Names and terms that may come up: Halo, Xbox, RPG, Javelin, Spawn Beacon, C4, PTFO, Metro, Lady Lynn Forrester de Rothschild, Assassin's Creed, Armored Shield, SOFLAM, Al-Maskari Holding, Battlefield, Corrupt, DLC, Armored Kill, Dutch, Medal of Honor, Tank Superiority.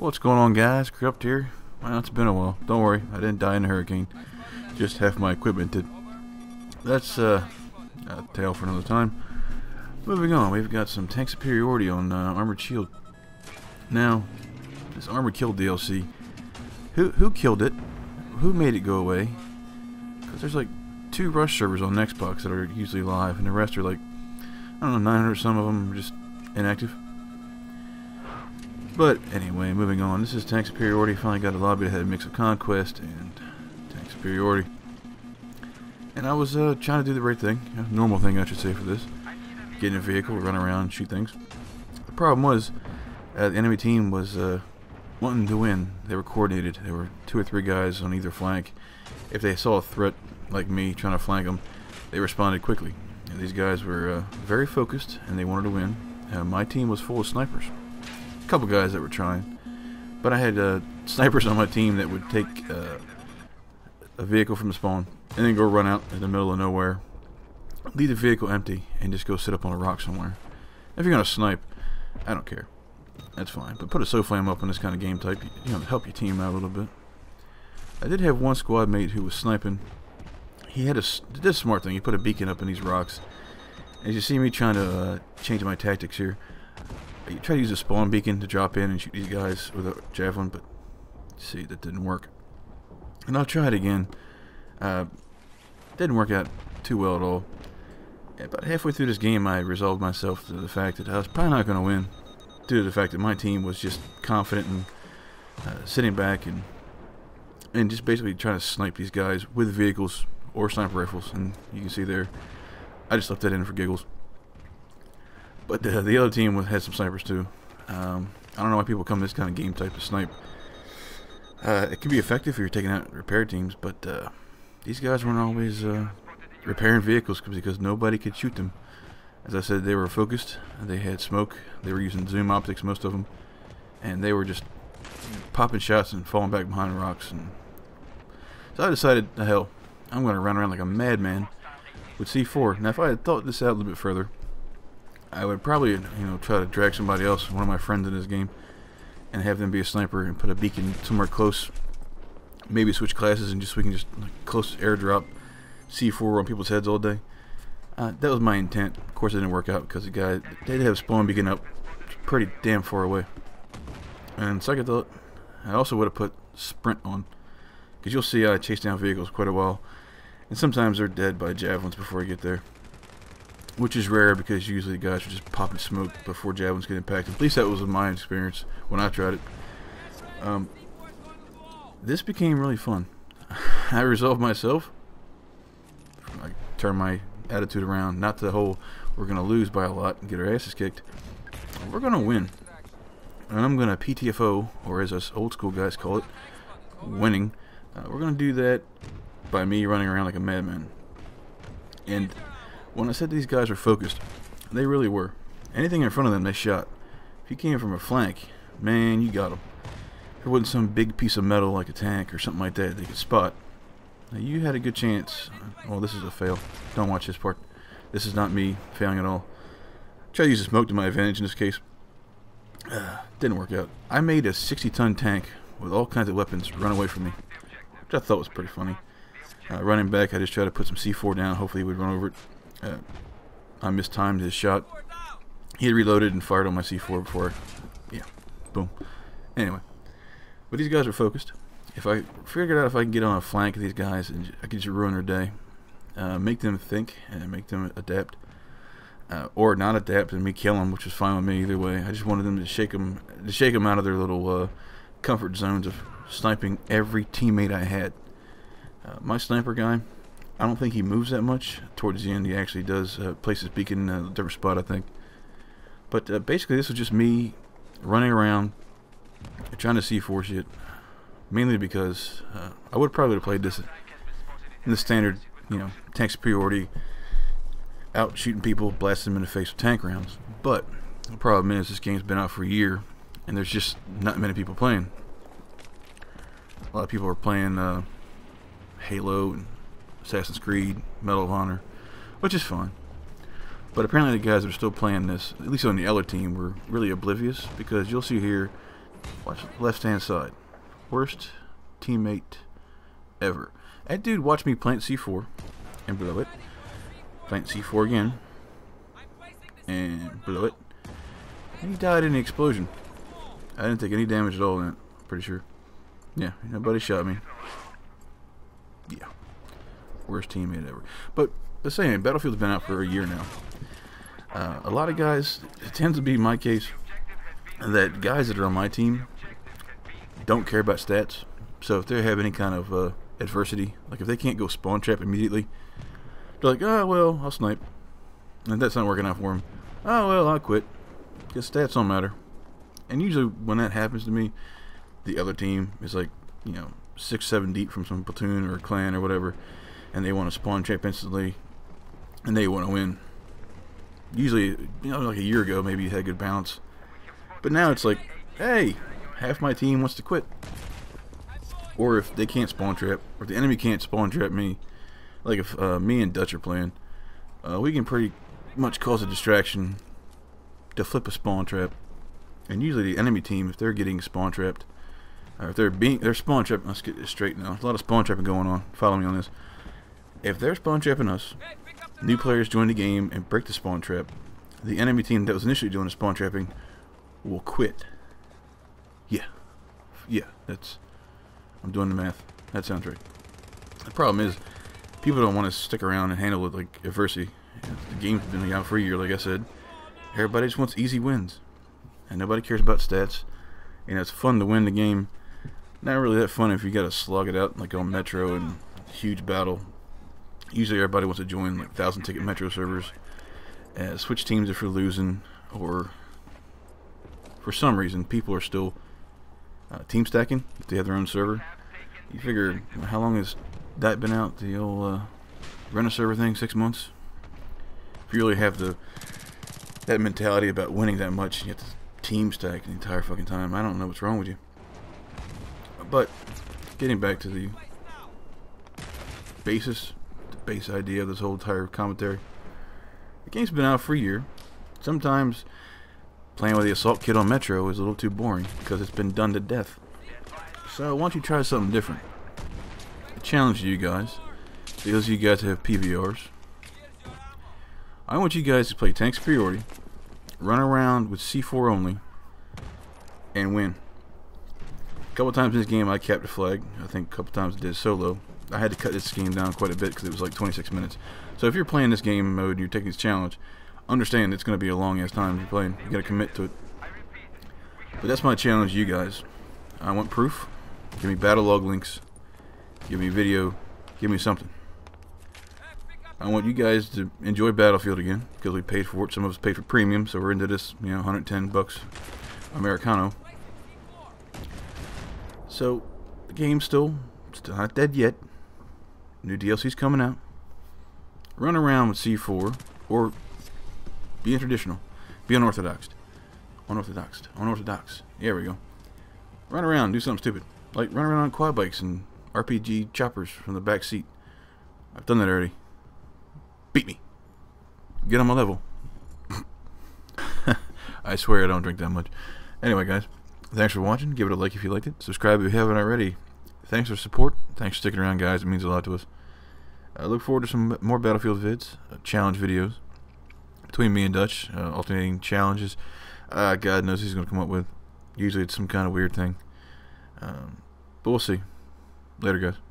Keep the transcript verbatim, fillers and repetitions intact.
What's going on, guys? Corrupt here. Well, it's been a while. Don't worry, I didn't die in a hurricane. Just half my equipment did. That's uh, a tale for another time. Moving on, we've got some Tank Superiority on uh, Armored Shield. Now, this Armored Kill D L C. Who who killed it? Who made it go away? Because there's like two rush servers on Xbox that are usually live, and the rest are like, I don't know, nine hundred some of them are just inactive. But anyway, moving on. This is Tank Superiority. Finally got a lobby that had a mix of Conquest and Tank Superiority. And I was uh, trying to do the right thing, a normal thing I should say for this. Get in a vehicle, run around, shoot things. The problem was, uh, the enemy team was uh, wanting to win. They were coordinated. There were two or three guys on either flank. If they saw a threat like me trying to flank them, they responded quickly. And these guys were uh, very focused, and they wanted to win. Uh, my team was full of snipers. A couple guys that were trying, but I had uh, snipers on my team that would take uh, a vehicle from the spawn and then go run out in the middle of nowhere, leave the vehicle empty, and just go sit up on a rock somewhere. If you're gonna snipe, I don't care, that's fine. But put a SOFLAM up on this kind of game type, you know, to help your team out a little bit. I did have one squad mate who was sniping. He had a did this smart thing. He put a beacon up in these rocks. As you see me trying to uh, change my tactics here, I try to use a spawn beacon to drop in and shoot these guys with a javelin, but see, that didn't work. And I'll try it again. Uh, didn't work out too well at all. About halfway through this game, I resolved myself to the fact that I was probably not going to win, due to the fact that my team was just confident and uh, sitting back and and just basically trying to snipe these guys with vehicles or sniper rifles. And you can see there, I just left that in for giggles. But the, the other team had some snipers too. Um, I don't know why people come to this kind of game type to snipe. Uh, it can be effective if you're taking out repair teams, but uh, these guys weren't always uh, repairing vehicles because nobody could shoot them. As I said, they were focused, they had smoke, they were using zoom optics, most of them, and they were just popping shots and falling back behind rocks. And so I decided, the hell, I'm going to run around like a madman with C four. Now, if I had thought this out a little bit further, I would probably, you know, try to drag somebody else, one of my friends in this game, and have them be a sniper and put a beacon somewhere close. Maybe switch classes and just we can just like, close airdrop C four on people's heads all day. Uh, that was my intent. Of course, it didn't work out because the guy, they did have spawn beacon up pretty damn far away. And second thought, I also would have put sprint on, because you'll see I chase down vehicles quite a while. And sometimes they're dead by javelins before I get there, which is rare because usually the guys are just popping smoke before javelins get impacted. At least that was my experience when I tried it. Um, this became really fun. I resolved myself, I turned my attitude around, not the whole we're going to lose by a lot and get our asses kicked. We're going to win. And I'm going to P T F O, or as us old school guys call it, winning. Uh, we're going to do that by me running around like a madman. And when I said these guys were focused, they really were. Anything in front of them, they shot. If you came from a flank, man, you got them. If it wasn't some big piece of metal like a tank or something like that they could spot, now you had a good chance. Well, this is a fail. Don't watch this part. This is not me failing at all. Try to use the smoke to my advantage in this case. Uh, didn't work out. I made a sixty ton tank with all kinds of weapons run away from me, which I thought was pretty funny. Uh, running back, I just tried to put some C four down. Hopefully he would run over it. Uh, I mistimed his shot. He had reloaded and fired on my C four before. Yeah, boom. Anyway, but these guys are focused. If I figured out if I can get on a flank of these guys, and I could just ruin their day, uh, make them think and make them adapt, uh, or not adapt and me kill them, which was fine with me either way. I just wanted them to shake them, to shake them out of their little uh, comfort zones of sniping every teammate I had. Uh, my sniper guy, I don't think he moves that much. Towards the end, he actually does uh, place his beacon in a different spot, I think. But uh, basically, this was just me running around trying to C four shit, mainly because uh, I would probably have played this in the standard, you know, Tank Superiority, out shooting people, blasting them in the face with tank rounds. But the problem is, this game's been out for a year, and there's just not many people playing. A lot of people are playing uh, Halo and Assassin's Creed, Medal of Honor, which is fun. But apparently the guys that are still playing this, at least on the other team, were really oblivious, because you'll see here Watch it. Left hand side. Worst teammate ever. That dude watched me plant C four and blow it. Plant C four again and blew it. And he died in the explosion. I didn't take any damage at all in it. Pretty sure. Yeah, nobody shot me. Yeah. Worst teammate ever. But the same, Battlefield's been out for a year now. Uh, a lot of guys, it tends to be my case, that guys that are on my team don't care about stats. So if they have any kind of uh, adversity, like if they can't go spawn trap immediately, they're like, oh, well, I'll snipe. And that's not working out for them. Oh, well, I'll quit. Because stats don't matter. And usually when that happens to me, the other team is like, you know, six, seven deep from some platoon or clan or whatever, and they want to spawn trap instantly, and they want to win. Usually, you know, like a year ago, maybe you had good balance, but now it's like, hey, half my team wants to quit. Or if they can't spawn trap, or if the enemy can't spawn trap me, like if uh, me and Dutch are playing, uh, we can pretty much cause a distraction to flip a spawn trap. And usually the enemy team, if they're getting spawn trapped, or if they're being, they're spawn trapping. Let's get this straight now. There's a lot of spawn trapping going on. Follow me on this. If they're spawn trapping us, new players join the game and break the spawn trap, the enemy team that was initially doing the spawn trapping will quit. Yeah. Yeah, that's... I'm doing the math. That sounds right. The problem is, people don't want to stick around and handle it like adversity. The game's been out for a year, like I said. Everybody just wants easy wins. And nobody cares about stats. You know, it's fun to win the game. Not really that fun if you gotta slog it out, like on Metro and huge battle. Usually everybody wants to join like thousand ticket Metro servers, uh, switch teams if you're losing, or for some reason people are still uh, team stacking if they have their own server. You figure, how long has that been out, the old uh, run a server thing? Six months? If you really have the that mentality about winning that much, you have to team stack the entire fucking time. I don't know what's wrong with you. But getting back to the basis base idea of this whole entire commentary. The game's been out for a year. Sometimes playing with the assault kit on Metro is a little too boring because it's been done to death. So why don't you try something different? I challenge you guys. Those of you guys that have P V Rs, I want you guys to play Tank Superiority, run around with C four only, and win. A couple times in this game I capped a flag. I think a couple times I did solo. I had to cut this game down quite a bit because it was like twenty-six minutes. So if you're playing this game mode and you're taking this challenge, understand it's going to be a long ass time you're playing. You got to commit to it. But that's my challenge to you guys. I want proof. Give me battle log links. Give me video. Give me something. I want you guys to enjoy Battlefield again because we paid for it. Some of us paid for premium, so we're into this, you know, one hundred ten bucks Americano. So the game's still, still not dead yet. New D L C's coming out. Run around with C four, or be traditional, be unorthodox, unorthodox, unorthodox. There we go. Run around, do something stupid, like run around on quad bikes and R P G choppers from the back seat. I've done that already. Beat me. Get on my level. I swear I don't drink that much. Anyway, guys, thanks for watching. Give it a like if you liked it. Subscribe if you haven't already. Thanks for support. Thanks for sticking around, guys. It means a lot to us. I look forward to some more Battlefield vids, uh, challenge videos between me and Dutch, uh, alternating challenges. Uh, God knows he's going to come up with. Usually it's some kind of weird thing. Um, but we'll see. Later, guys.